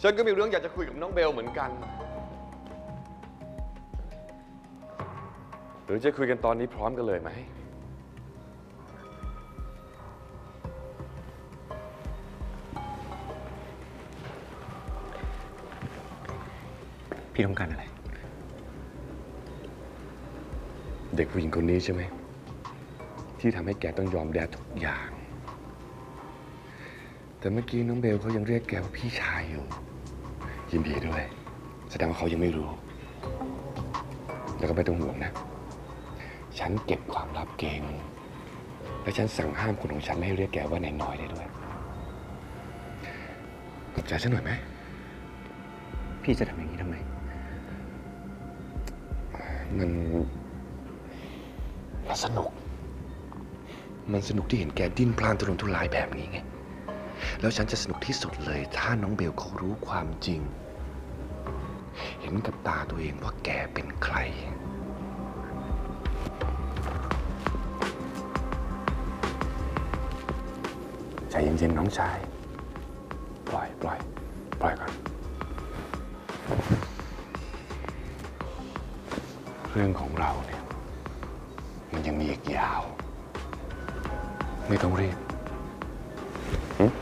ฉันก็มีเรื่องอยากจะคุยกับน้องเบลเหมือนกันหรือจะคุยกันตอนนี้พร้อมกันเลยไหมพี่ต้องการอะไรเด็กผู้หญิงคนนี้ใช่ไหมที่ทำให้แกต้องยอมแดดทุกอย่างแต่เมื่อกี้น้องเบลเขายังเรียกแกว่าพี่ชายอยู่ยินดีด้วยแสดงว่าเขายังไม่รู้แล้วก็ไม่ต้องห่วงนะฉันเก็บความลับเก่งและฉันสั่งห้ามคนของฉันไม่ให้เรียกแกว่านายน้อยได้ด้วยขอบใจฉันหน่อยไหมพี่จะทำอย่างนี้ทำไมมันสนุกที่เห็นแกดิ้นพล่านทุรนทุรายแบบนี้ไงแล้วฉันจะสนุกที่สุดเลยถ้าน้องเบลเขารู้ความจริงเห็นกับตาตัวเองว่าแกเป็นใครใจเย็นๆน้องชายปล่อยก่อนเรื่องของเราเนี่ยมันยังมีอีกยาวไม่ต้องรีบ